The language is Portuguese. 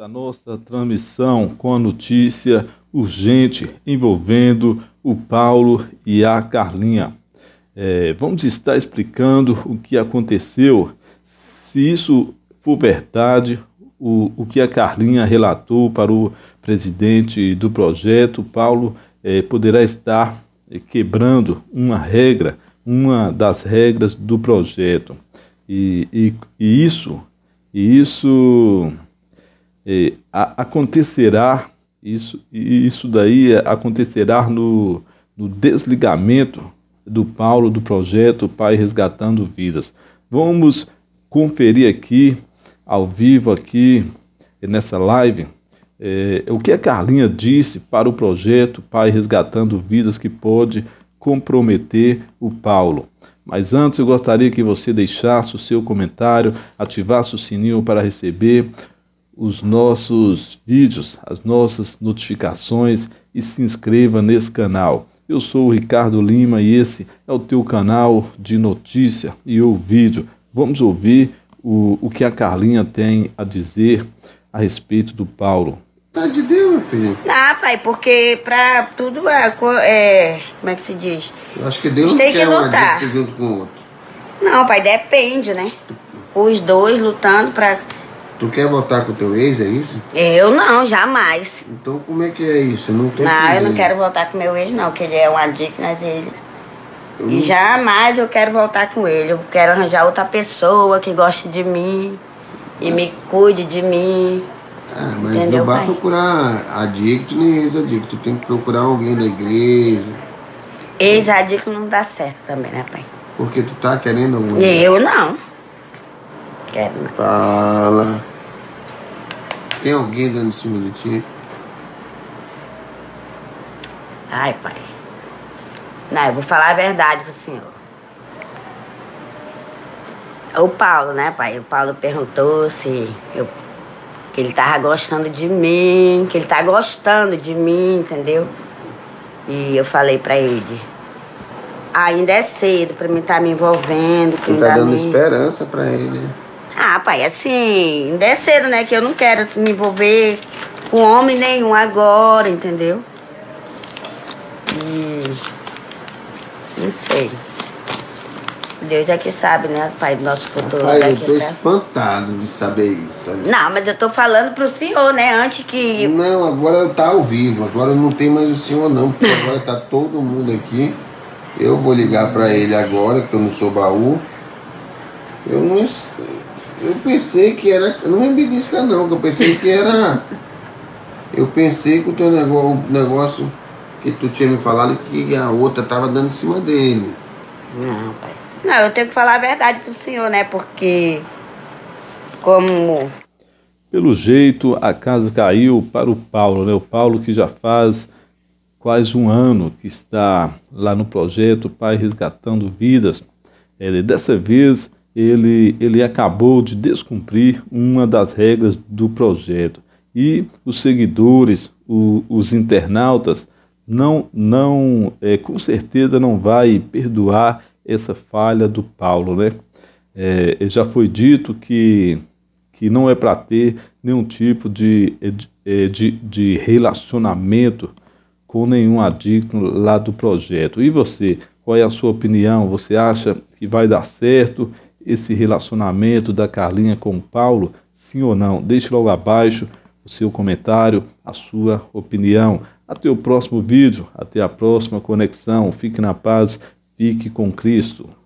a nossa transmissão com a notícia urgente envolvendo o Paulo e a Carlinha. Vamos estar explicando o que aconteceu. Se isso for verdade, o que a Carlinha relatou para o presidente do projeto, Paulo, poderá estar quebrando uma das regras do projeto. Isso daí acontecerá no desligamento do Paulo do projeto Pai Resgatando Vidas. Vamos conferir aqui, ao vivo aqui, nessa live, o que a Carlinha disse para o projeto Pai Resgatando Vidas que pode comprometer o Paulo. Mas antes eu gostaria que você deixasse o seu comentário, ativasse o sininho para receber os nossos vídeos, as nossas notificações e se inscreva nesse canal. Eu sou o Ricardo Lima e esse é o teu canal de notícia e o vídeo. Vamos ouvir o que a Carlinha tem a dizer a respeito do Paulo. Tá de Deus, meu filho. Ah, pai, porque pra tudo como é que se diz? Acho que Deus tem que lutar um junto com o outro. Não, pai, depende, né? Os dois lutando pra... Tu quer voltar com o teu ex, é isso? Eu não, jamais. Então como é que é isso? Não tem. Não, eu não quero voltar com meu ex, não, porque ele é um adicto, mas ele... E jamais eu quero voltar com ele. Eu quero arranjar outra pessoa que goste de mim e me cuide de mim. Ah, mas entendeu, não vai procurar adicto nem ex-adicto. Tem que procurar alguém da igreja. Ex-adicto não dá certo também, né, pai? Porque tu tá querendo alguma? Eu não. Quero não. Fala. Tem alguém dando em cima de ti? Ai, pai. Não, eu vou falar a verdade pro senhor. O Paulo, né, pai? O Paulo perguntou se eu... Que ele tava gostando de mim, entendeu? E eu falei pra ele, ainda é cedo pra mim tá me envolvendo. Que tá dando esperança pra ele. Ah, pai, assim, ainda é cedo, né? Que eu não quero assim, me envolver com homem nenhum agora, entendeu? E... não sei. Deus é que sabe, né, pai, do nosso futuro. Pai, eu tô espantado de saber isso. Olha. Não, mas eu tô falando pro senhor, né, antes que... Não, agora tá ao vivo, agora não tem mais o senhor não, porque agora tá todo mundo aqui. Eu vou ligar pra ele agora, que eu não sou baú. Eu pensei que era... Não me belisca não, que eu pensei que era... Eu pensei que o teu negócio que tu tinha me falado que a outra tava dando em cima dele. Não, pai. Não, eu tenho que falar a verdade pro senhor, né? Porque, como... Pelo jeito, a casa caiu para o Paulo, né? O Paulo que já faz quase um ano que está lá no projeto Pai Resgatando Vidas. Dessa vez, ele acabou de descumprir uma das regras do projeto. E os seguidores, os internautas, com certeza não vai perdoar essa falha do Paulo, né? Já foi dito que não é para ter nenhum tipo de relacionamento com nenhum adicto lá do projeto. E você, qual é a sua opinião? Você acha que vai dar certo esse relacionamento da Carlinha com o Paulo? Sim ou não? Deixe logo abaixo o seu comentário, a sua opinião. Até o próximo vídeo, até a próxima conexão. Fique na paz. Fique com Cristo.